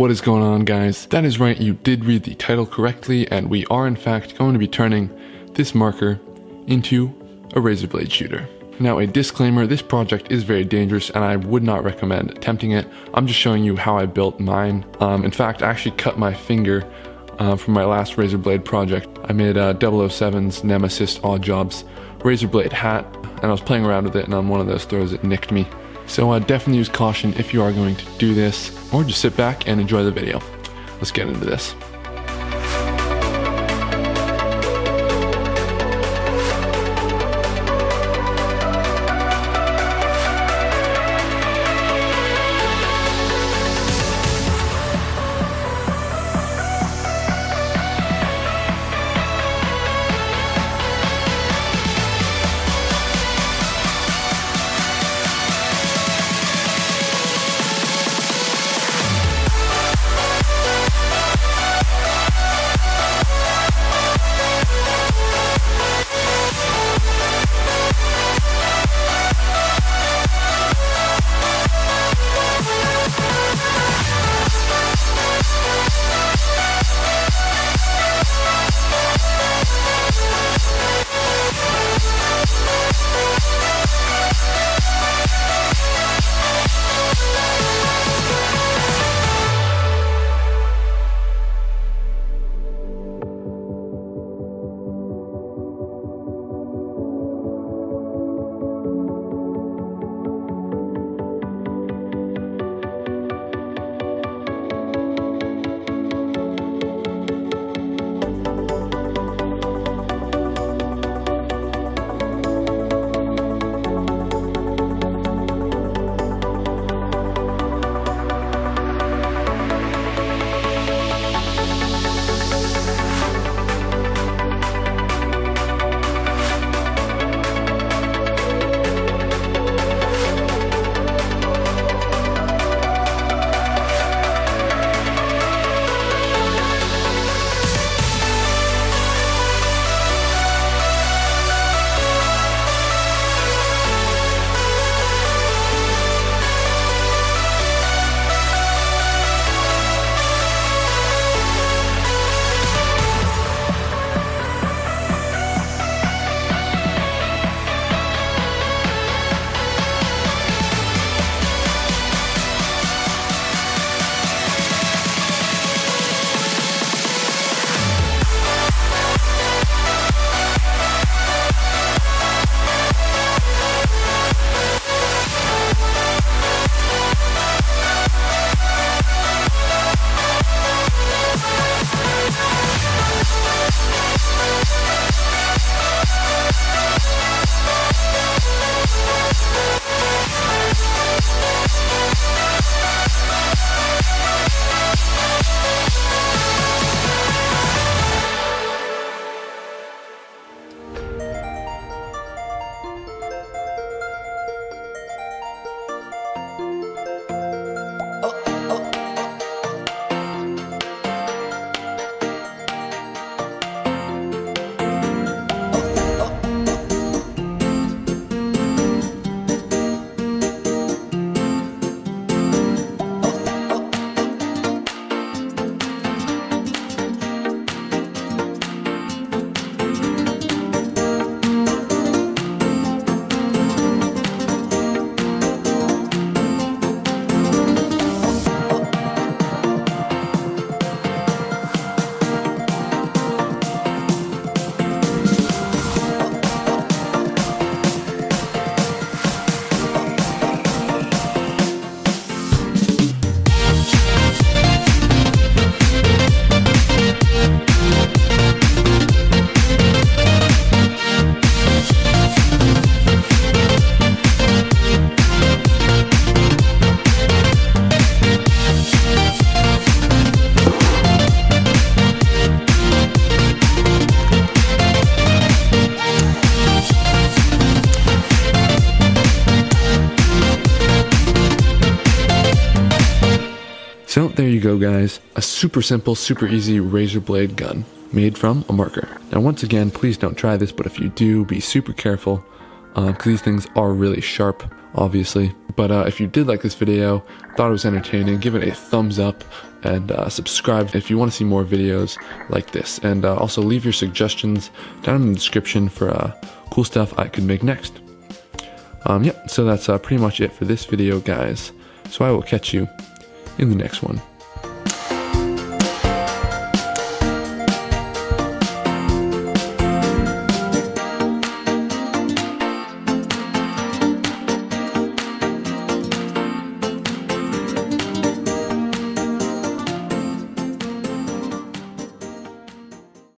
What is going on, guys? That is right, you did read the title correctly, and we are in fact going to be turning this marker into a razor blade shooter. Now, a disclaimer, this project is very dangerous and I would not recommend attempting it. I'm just showing you how I built mine. In fact, I actually cut my finger from my last razor blade project. I made 007's Nemesis Oddjobs razor blade hat, and I was playing around with it, and on one of those throws it nicked me. So definitely use caution if you are going to do this, or just sit back and enjoy the video. Let's get into this. So there you go, guys, a super simple, super easy razor blade gun made from a marker. Now once again, please don't try this, but if you do, be super careful because these things are really sharp, obviously. But if you did like this video, thought it was entertaining, give it a thumbs up and subscribe if you want to see more videos like this. And also leave your suggestions down in the description for cool stuff I could make next. So that's pretty much it for this video, guys. So I will catch you in the next one.